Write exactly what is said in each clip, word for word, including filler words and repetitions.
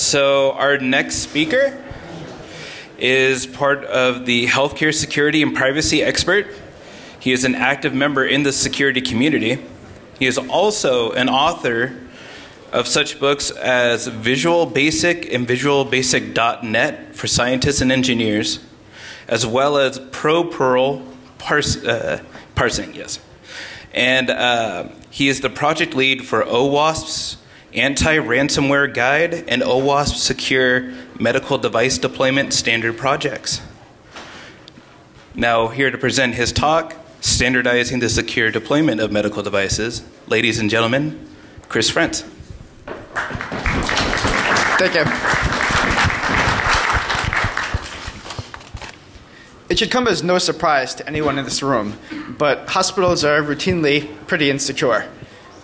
So our next speaker is part of the healthcare security and privacy expert. He is an active member in the security community. He is also an author of such books as Visual Basic and Visual Basic dot net for scientists and engineers, as well as Pro Perl parse, uh, parsing, yes. And uh, he is the project lead for OWASP's Anti-Ransomware Guide and OWASP Secure Medical Device Deployment Standard Projects. Now, here to present his talk, Standardizing the Secure Deployment of Medical Devices, ladies and gentlemen, Chris Frenz. Thank you. It should come as no surprise to anyone in this room, but hospitals are routinely pretty insecure.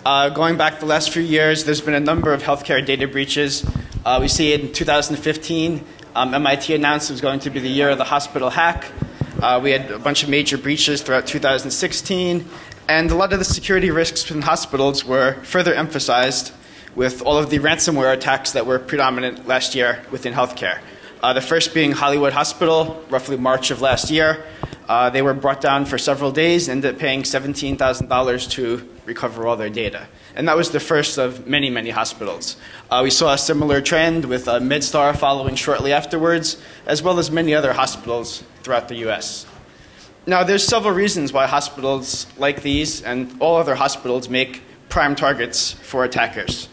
Uh, going back the last few years, there's been a number of healthcare data breaches. Uh, we see it in two thousand fifteen, um, M I T announced it was going to be the year of the hospital hack. Uh, we had a bunch of major breaches throughout two thousand sixteen, and a lot of the security risks in hospitals were further emphasized with all of the ransomware attacks that were predominant last year within healthcare. Uh, the first being Hollywood Hospital, roughly March of last year. Uh, they were brought down for several days and ended up paying seventeen thousand dollars to recover all their data. And that was the first of many, many hospitals. Uh, we saw a similar trend with uh, MedStar following shortly afterwards, as well as many other hospitals throughout the U S. Now, there's several reasons why hospitals like these and all other hospitals make prime targets for attackers.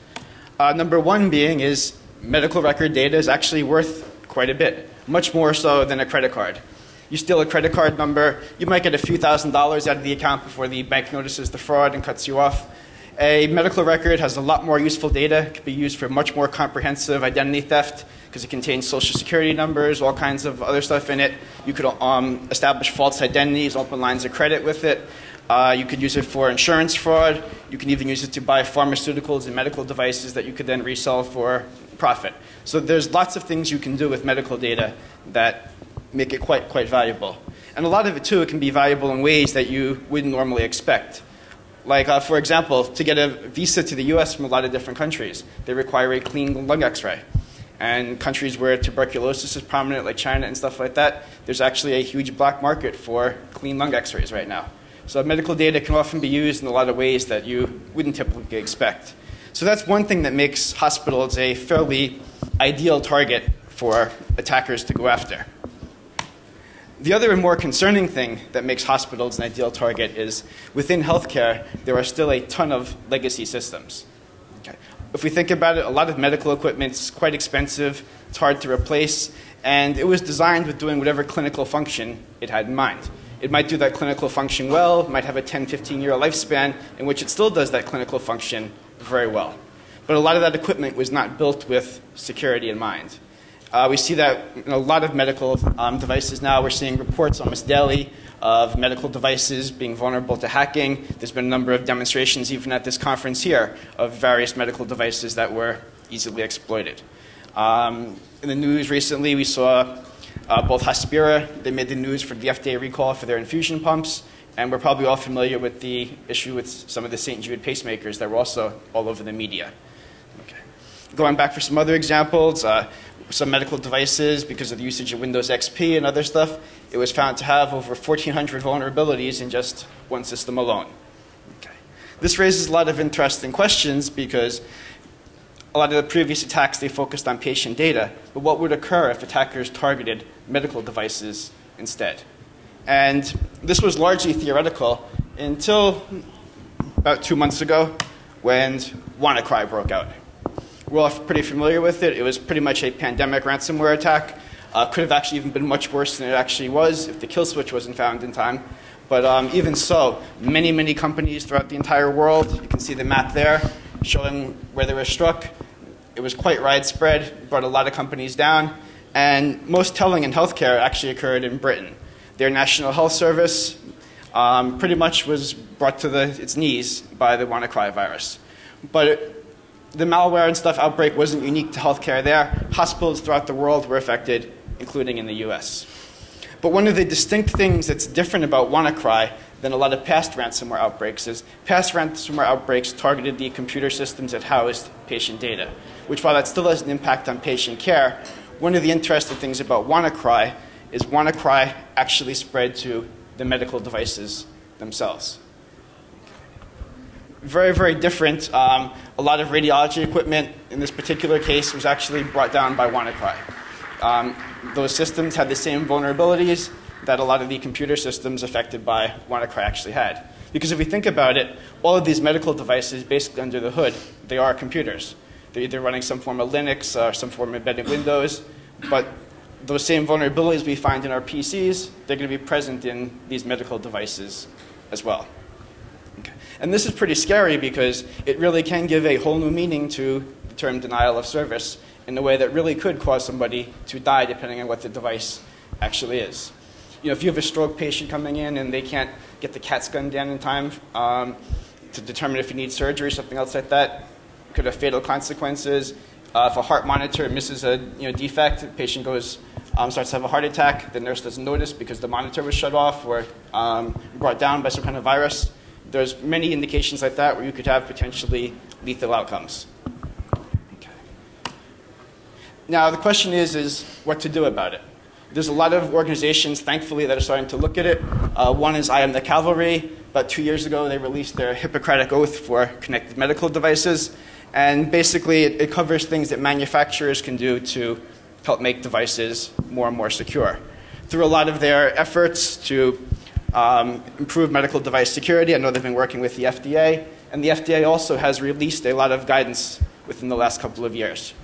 Uh, number one being is medical record data is actually worth quite a bit, much more so than a credit card. You steal a credit card number, you might get a few thousand dollars out of the account before the bank notices the fraud and cuts you off. A medical record has a lot more useful data. It could be used for much more comprehensive identity theft because it contains social security numbers, all kinds of other stuff in it. You could um, establish false identities, open lines of credit with it. Uh, you could use it for insurance fraud. You can even use it to buy pharmaceuticals and medical devices that you could then resell for profit. So there's lots of things you can do with medical data that make it quite, quite valuable. And a lot of it, too, it can be valuable in ways that you wouldn't normally expect. Like, uh, for example, to get a visa to the U S from a lot of different countries, they require a clean lung x-ray. And countries where tuberculosis is prominent, like China and stuff like that, there's actually a huge black market for clean lung x-rays right now. So medical data can often be used in a lot of ways that you wouldn't typically expect. So that's one thing that makes hospitals a fairly ideal target for attackers to go after. The other and more concerning thing that makes hospitals an ideal target is within healthcare, there are still a ton of legacy systems. Okay. If we think about it, a lot of medical equipment is quite expensive, it's hard to replace, and it was designed with doing whatever clinical function it had in mind. It might do that clinical function well, it might have a ten, fifteen year lifespan in which it still does that clinical function very well. But a lot of that equipment was not built with security in mind. Uh, we see that in a lot of medical um, devices now. We're seeing reports almost daily of medical devices being vulnerable to hacking. There's been a number of demonstrations even at this conference here of various medical devices that were easily exploited. Um, in the news recently, we saw uh, both Hospira, they made the news for the F D A recall for their infusion pumps, and we're probably all familiar with the issue with some of the Saint Jude pacemakers that were also all over the media. Okay. Going back for some other examples, uh, some medical devices, because of the usage of Windows X P and other stuff, it was found to have over fourteen hundred vulnerabilities in just one system alone. Okay. This raises a lot of interesting questions because a lot of the previous attacks, they focused on patient data, but what would occur if attackers targeted medical devices instead? And this was largely theoretical until about two months ago when WannaCry broke out. We're all pretty familiar with it. It was pretty much a pandemic ransomware attack. Uh, could have actually even been much worse than it actually was if the kill switch wasn't found in time. But um, even so, many, many companies throughout the entire world, you can see the map there showing where they were struck. It was quite widespread, brought a lot of companies down. And most telling in healthcare actually occurred in Britain. Their National Health Service um, pretty much was brought to the, its knees by the WannaCry virus. But it, the malware and stuff outbreak wasn't unique to healthcare there. Hospitals throughout the world were affected, including in the U S. But one of the distinct things that's different about WannaCry than a lot of past ransomware outbreaks is past ransomware outbreaks targeted the computer systems that housed patient data. which, while that still has an impact on patient care, one of the interesting things about WannaCry is WannaCry actually spread to the medical devices themselves. Very, very different. Um, a lot of radiology equipment in this particular case was actually brought down by WannaCry. Um, those systems had the same vulnerabilities that a lot of the computer systems affected by WannaCry actually had. Because if we think about it, all of these medical devices, basically under the hood, they are computers. They're either running some form of Linux or some form of embedded Windows, but those same vulnerabilities we find in our P Cs, they're going to be present in these medical devices as well. Okay. And this is pretty scary because it really can give a whole new meaning to the term denial of service in a way that really could cause somebody to die depending on what the device actually is. You know, if you have a stroke patient coming in and they can't get the CAT scan down in time um, to determine if you need surgery or something else like that, could have fatal consequences. Uh, if a heart monitor misses a you know, defect, the patient goes, um, starts to have a heart attack, the nurse doesn't notice because the monitor was shut off or um, brought down by some kind of virus. There's many indications like that where you could have potentially lethal outcomes. Okay. Now the question is, is what to do about it? There's a lot of organizations, thankfully, that are starting to look at it. Uh, one is I Am the Cavalry. About two years ago, they released their Hippocratic Oath for connected medical devices. And basically, it, it covers things that manufacturers can do to help make devices more and more secure. Through a lot of their efforts to um, improve medical device security, I know they've been working with the F D A. And the F D A also has released a lot of guidance within the last couple of years.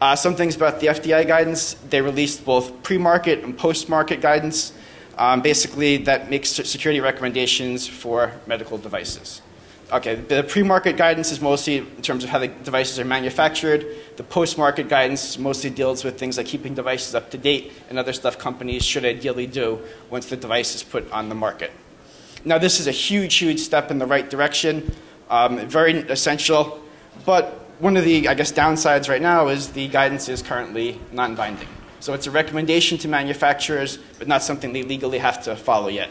Uh, some things about the F D A guidance, they released both pre-market and post-market guidance. Um, basically, that makes security recommendations for medical devices. Okay, the pre-market guidance is mostly in terms of how the devices are manufactured. The post-market guidance mostly deals with things like keeping devices up to date and other stuff companies should ideally do once the device is put on the market. Now, this is a huge, huge step in the right direction, um, very essential, but one of the, I guess, downsides right now is the guidance is currently non-binding. So it's a recommendation to manufacturers, but not something they legally have to follow yet.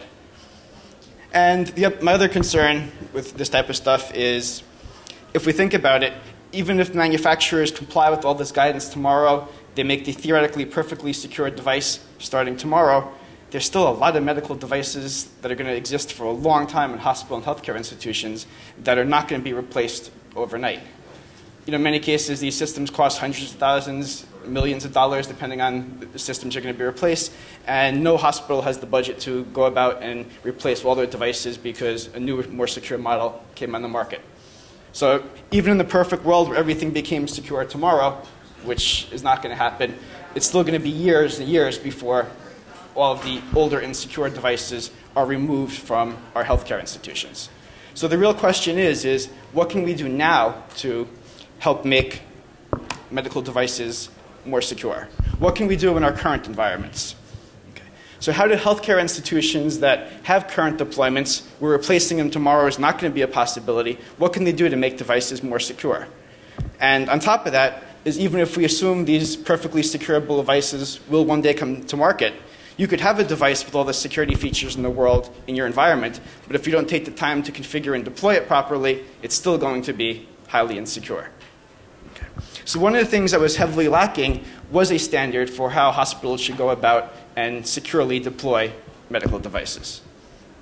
And the, my other concern with this type of stuff is, if we think about it, even if manufacturers comply with all this guidance tomorrow, they make the theoretically perfectly secure device starting tomorrow, there's still a lot of medical devices that are going to exist for a long time in hospital and healthcare institutions that are not going to be replaced overnight. You know, in many cases, these systems cost hundreds of thousands, millions of dollars, depending on the systems that are going to be replaced. And no hospital has the budget to go about and replace all their devices because a new, more secure model came on the market. So even in the perfect world where everything became secure tomorrow, which is not going to happen, it's still going to be years and years before all of the older insecure devices are removed from our healthcare institutions. So the real question is, is what can we do now to help make medical devices more secure? What can we do in our current environments? Okay. So how do healthcare institutions that have current deployments, where replacing them tomorrow is not going to be a possibility, what can they do to make devices more secure? And on top of that is, even if we assume these perfectly securable devices will one day come to market, you could have a device with all the security features in the world in your environment, but if you don't take the time to configure and deploy it properly, it's still going to be highly insecure. So one of the things that was heavily lacking was a standard for how hospitals should go about and securely deploy medical devices.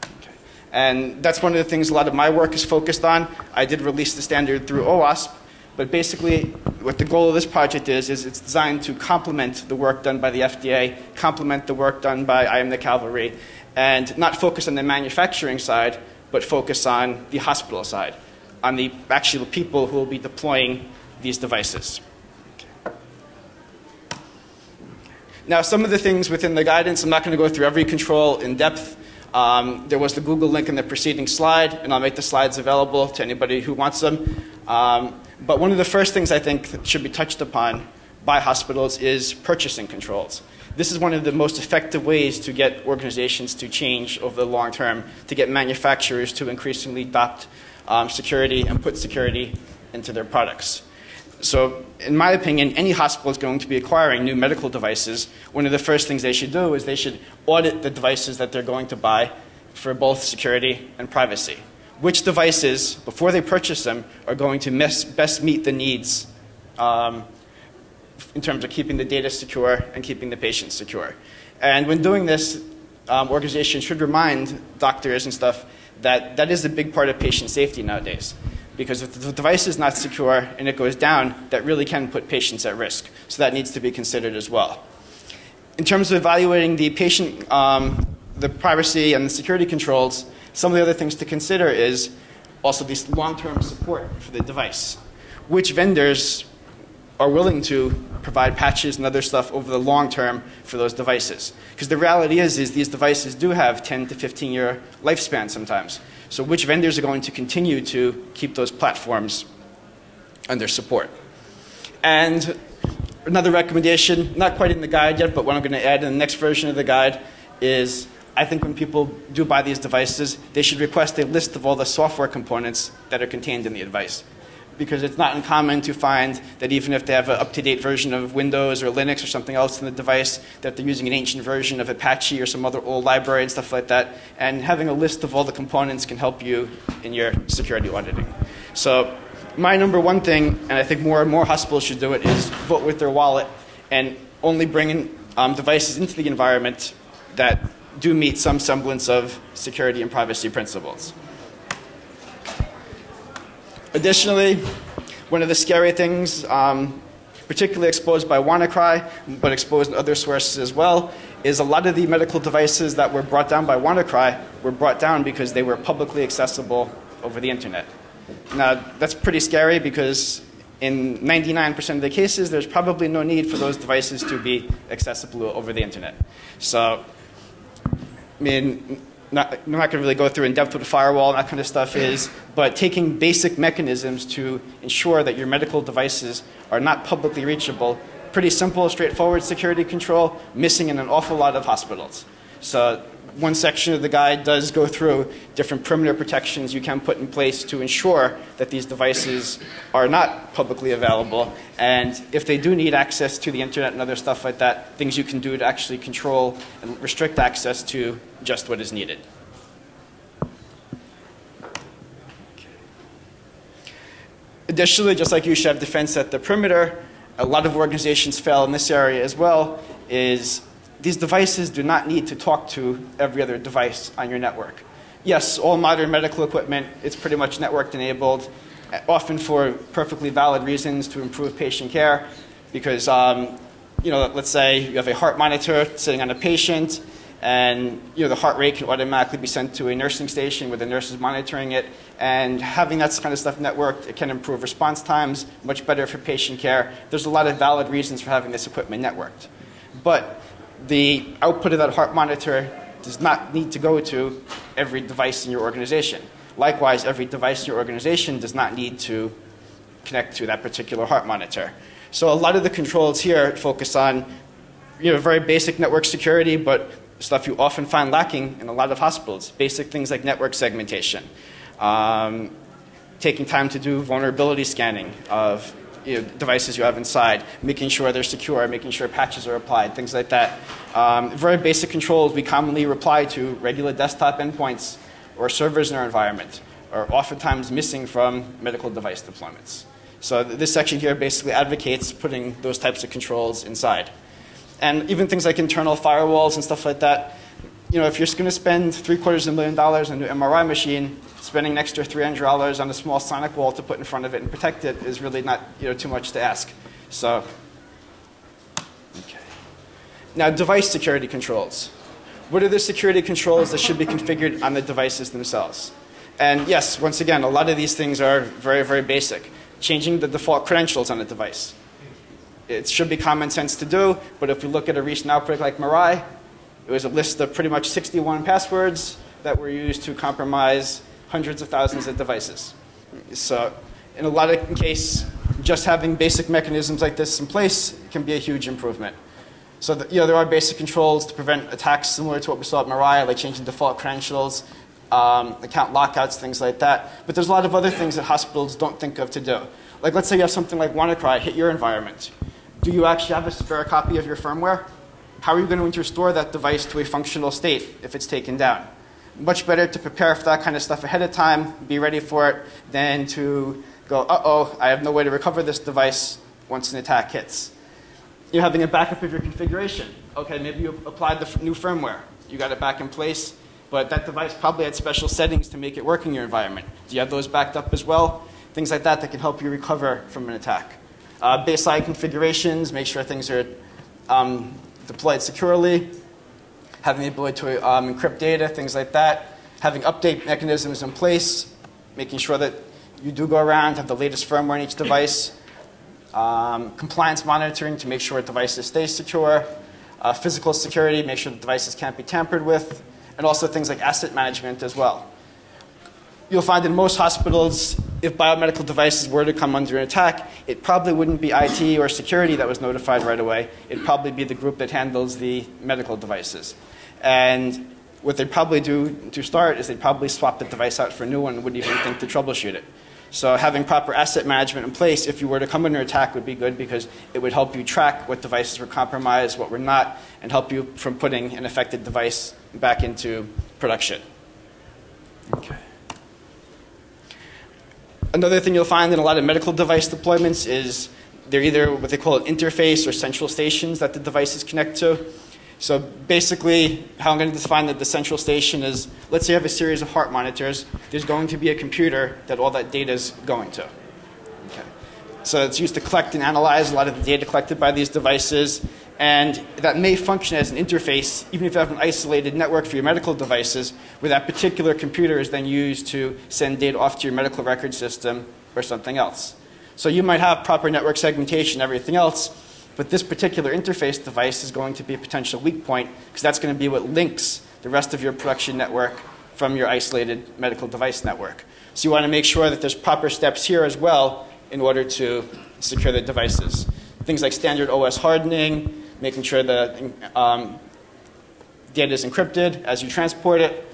Okay. And that's one of the things a lot of my work is focused on. I did release the standard through OWASP, but basically what the goal of this project is, is it's designed to complement the work done by the F D A, complement the work done by I Am the Cavalry, and not focus on the manufacturing side, but focus on the hospital side, on the actual people who will be deploying these devices. Okay. Now, some of the things within the guidance, I'm not going to go through every control in depth. Um, there was the Google link in the preceding slide, and I'll make the slides available to anybody who wants them. Um, but one of the first things I think that should be touched upon by hospitals is purchasing controls. This is one of the most effective ways to get organizations to change over the long term, to get manufacturers to increasingly adopt um, security and put security into their products. So in my opinion, any hospital is going to be acquiring new medical devices. One of the first things they should do is they should audit the devices that they're going to buy for both security and privacy. Which devices, before they purchase them, are going to best meet the needs um, in terms of keeping the data secure and keeping the patient secure. And when doing this, um, organizations should remind doctors and stuff that that is a big part of patient safety nowadays. Because if the device is not secure and it goes down, that really can put patients at risk. So that needs to be considered as well. In terms of evaluating the patient, um, the privacy and the security controls, some of the other things to consider is also these long-term support for the device. Which vendors are willing to provide patches and other stuff over the long term for those devices? Because the reality is, is these devices do have ten to fifteen year lifespan sometimes. So which vendors are going to continue to keep those platforms under support? And another recommendation, not quite in the guide yet, but what I'm going to add in the next version of the guide is, I think when people do buy these devices, they should request a list of all the software components that are contained in the device. Because it's not uncommon to find that even if they have an up-to-date version of Windows or Linux or something else in the device, that they're using an ancient version of Apache or some other old library and stuff like that. And having a list of all the components can help you in your security auditing. So my number one thing, and I think more and more hospitals should do it, is vote with their wallet and only bring in, um, devices into the environment that do meet some semblance of security and privacy principles. Additionally, one of the scary things, um, particularly exposed by WannaCry, but exposed in other sources as well, is a lot of the medical devices that were brought down by WannaCry were brought down because they were publicly accessible over the internet. Now, that's pretty scary because in ninety-nine percent of the cases, there's probably no need for those devices to be accessible over the internet. So, I mean, Not, I'm not going to really go through in depth what a firewall and that kind of stuff is, but taking basic mechanisms to ensure that your medical devices are not publicly reachable, pretty simple, straightforward security control, missing in an awful lot of hospitals. So one section of the guide does go through different perimeter protections you can put in place to ensure that these devices are not publicly available, and if they do need access to the internet and other stuff like that, things you can do to actually control and restrict access to just what is needed. Additionally, just like you should have defense at the perimeter, a lot of organizations fail in this area as well, is these devices do not need to talk to every other device on your network. Yes, all modern medical equipment is pretty much network enabled, often for perfectly valid reasons to improve patient care, because um, you know, let's say you have a heart monitor sitting on a patient, and you know, the heart rate can automatically be sent to a nursing station where the nurse is monitoring it, and having that kind of stuff networked, it can improve response times, much better for patient care. There's a lot of valid reasons for having this equipment networked. But the output of that heart monitor does not need to go to every device in your organization. Likewise, every device in your organization does not need to connect to that particular heart monitor. So a lot of the controls here focus on, you know, very basic network security, but stuff you often find lacking in a lot of hospitals. Basic things like network segmentation, um, taking time to do vulnerability scanning of you know, devices you have inside, making sure they're secure, making sure patches are applied, things like that. Um, very basic controls we commonly apply to regular desktop endpoints or servers in our environment are oftentimes missing from medical device deployments. So this section here basically advocates putting those types of controls inside. And even things like internal firewalls and stuff like that, you know, if you're going to spend three quarters of a million dollars on a new M R I machine, spending an extra three hundred dollars on a small sonic wall to put in front of it and protect it is really not, you know, too much to ask. So, okay. Now, device security controls. What are the security controls that should be configured on the devices themselves? And yes, once again, a lot of these things are very, very basic. Changing the default credentials on a device. It should be common sense to do, but if we look at a recent outbreak like Mirai, it was a list of pretty much sixty-one passwords that were used to compromise hundreds of thousands of devices. So in a lot of cases, just having basic mechanisms like this in place can be a huge improvement. So the, you know, there are basic controls to prevent attacks similar to what we saw at Mirai, like changing default credentials, um, account lockouts, things like that. But there's a lot of other things that hospitals don't think of to do. Like let's say you have something like WannaCry hit your environment. Do you actually have a spare copy of your firmware? How are you going to restore that device to a functional state if it's taken down? Much better to prepare for that kind of stuff ahead of time, be ready for it, than to go, uh-oh, I have no way to recover this device, once an attack hits. You're having a backup of your configuration. Okay, maybe you applied the new firmware. You got it back in place, but that device probably had special settings to make it work in your environment. Do you have those backed up as well? Things like that that can help you recover from an attack. Uh, baseline configurations, make sure things are um, deployed securely. Having the ability to um, encrypt data, things like that. Having update mechanisms in place, making sure that you do go around, have the latest firmware in each device. Um, compliance monitoring to make sure devices stay secure. Uh, physical security, make sure the devices can't be tampered with. And also things like asset management as well. You'll find in most hospitals, if biomedical devices were to come under an attack, it probably wouldn't be I T or security that was notified right away. It'd probably be the group that handles the medical devices. And what they'd probably do to start is they'd probably swap the device out for a new one and wouldn't even think to troubleshoot it. So having proper asset management in place, if you were to come under attack, would be good because it would help you track what devices were compromised, what were not, and help you from putting an affected device back into production. Okay. Another thing you'll find in a lot of medical device deployments is they're either what they call an interface or central stations that the devices connect to. So basically, how I'm going to define that the central station is, let's say you have a series of heart monitors. There's going to be a computer that all that data is going to. Okay. So it's used to collect and analyze a lot of the data collected by these devices. And that may function as an interface, even if you have an isolated network for your medical devices, where that particular computer is then used to send data off to your medical record system or something else. So you might have proper network segmentation, everything else. But this particular interface device is going to be a potential weak point because that's going to be what links the rest of your production network from your isolated medical device network. So you want to make sure that there's proper steps here as well in order to secure the devices. Things like standard O S hardening, making sure the um, data is encrypted as you transport it.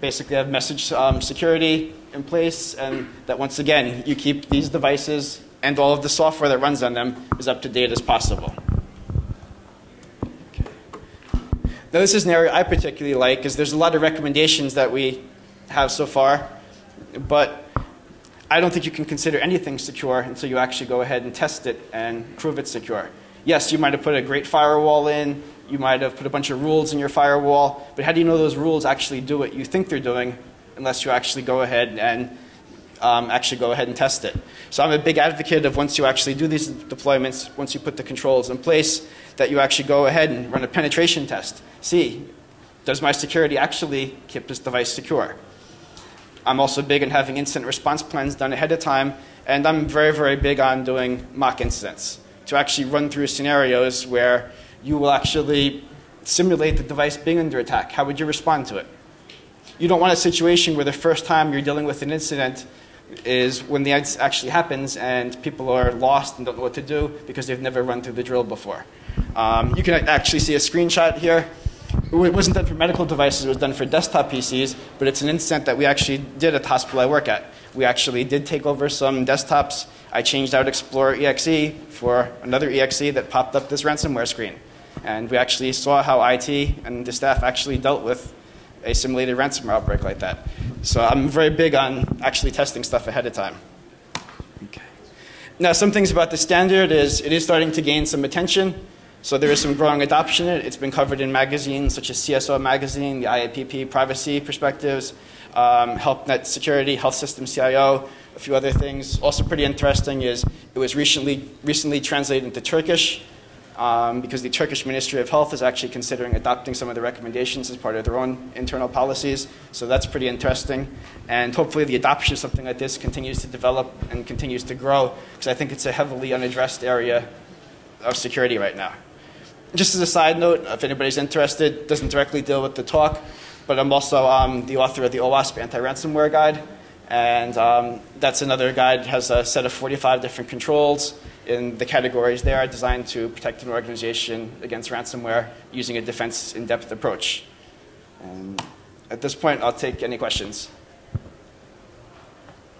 Basically have message um, security in place, and that once again, you keep these devices and all of the software that runs on them is up to date as possible. Now this is an area I particularly like because there's a lot of recommendations that we have so far, but I don't think you can consider anything secure until you actually go ahead and test it and prove it's secure. Yes, you might have put a great firewall in, you might have put a bunch of rules in your firewall, but how do you know those rules actually do what you think they're doing unless you actually go ahead and Um, actually go ahead and test it. So I'm a big advocate of once you actually do these deployments, once you put the controls in place, that you actually go ahead and run a penetration test. See, does my security actually keep this device secure? I'm also big on having incident response plans done ahead of time, and I'm very, very big on doing mock incidents to actually run through scenarios where you will actually simulate the device being under attack. How would you respond to it? You don't want a situation where the first time you're dealing with an incident is when the incident actually happens and people are lost and don't know what to do because they've never run through the drill before. Um, you can actually see a screenshot here. It wasn't done for medical devices, it was done for desktop P Cs, but it's an incident that we actually did at the hospital I work at. We actually did take over some desktops. I changed out Explorer E X E for another E X E that popped up this ransomware screen. And we actually saw how I T and the staff actually dealt with a simulated ransomware outbreak like that. So I'm very big on actually testing stuff ahead of time. Okay. Now some things about the standard is it is starting to gain some attention. So there is some growing adoption in it. It's been covered in magazines such as C S O magazine, the I A P P privacy perspectives, um, Help Net Security, Health System C I O, a few other things. Also pretty interesting is it was recently, recently translated into Turkish. Um, because the Turkish Ministry of Health is actually considering adopting some of the recommendations as part of their own internal policies. So that's pretty interesting. And hopefully the adoption of something like this continues to develop and continues to grow, because I think it's a heavily unaddressed area of security right now. Just as a side note, if anybody's interested, it doesn't directly deal with the talk, but I'm also um, the author of the OWASP Anti-Ransomware Guide. And um, that's another guide that has a set of forty-five different controls. In the categories there are designed to protect an organization against ransomware using a defense in-depth approach. And at this point, I'll take any questions.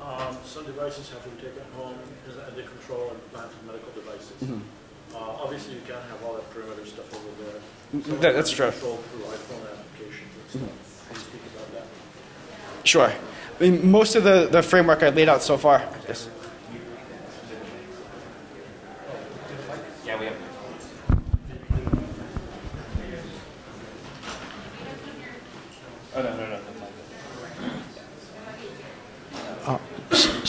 Um, some devices have been taken home and they control and plan for medical devices. Mm-hmm. uh, obviously, you can't have all that perimeter stuff over there. So that, that's true. Control through iPhone applications and stuff. Mm-hmm. Can you speak about that? Sure. I mean, most of the, the framework I laid out so far. Yes.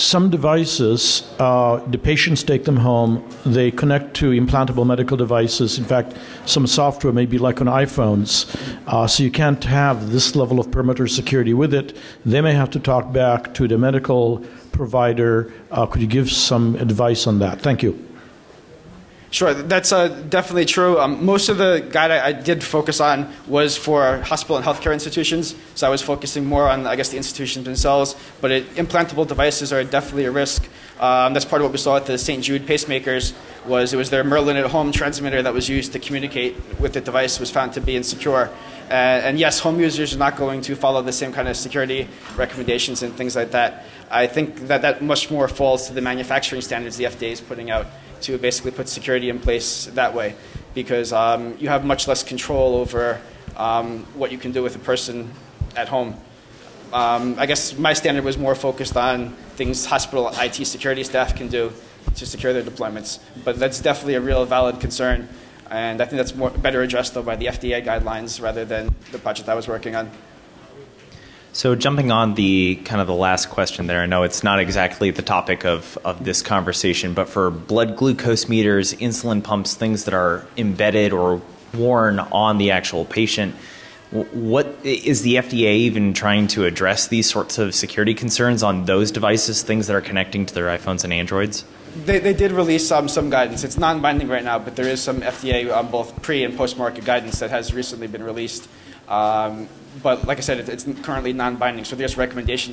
some devices, uh, the patients take them home, they connect to implantable medical devices. In fact, some software may be like on iPhones, uh, so you can't have this level of perimeter security with it. They may have to talk back to the medical provider. Uh, could you give some advice on that? Thank you. Sure, that's uh, definitely true. Um, most of the guide I, I did focus on was for hospital and healthcare institutions, so I was focusing more on, I guess, the institutions themselves, but it, implantable devices are definitely a risk. Um, that's part of what we saw at the Saint Jude pacemakers, was it was their Merlin at home transmitter that was used to communicate with the device was found to be insecure. Uh, and yes, home users are not going to follow the same kind of security recommendations and things like that. I think that that much more falls to the manufacturing standards the F D A is putting out, to basically put security in place that way, because um, you have much less control over um, what you can do with a person at home. Um, I guess my standard was more focused on things hospital I T security staff can do to secure their deployments, but that's definitely a real valid concern, and I think that's more, better addressed though by the F D A guidelines rather than the project I was working on. So jumping on the kind of the last question there, I know it's not exactly the topic of, of this conversation, but for blood glucose meters, insulin pumps, things that are embedded or worn on the actual patient, what is the F D A even trying to address these sorts of security concerns on those devices, things that are connecting to their iPhones and Androids? They, they did release um, some guidance. It's non-binding right now, but there is some F D A on um, both pre- and post-market guidance that has recently been released. Um, But like I said, it's currently non-binding, so there's recommendations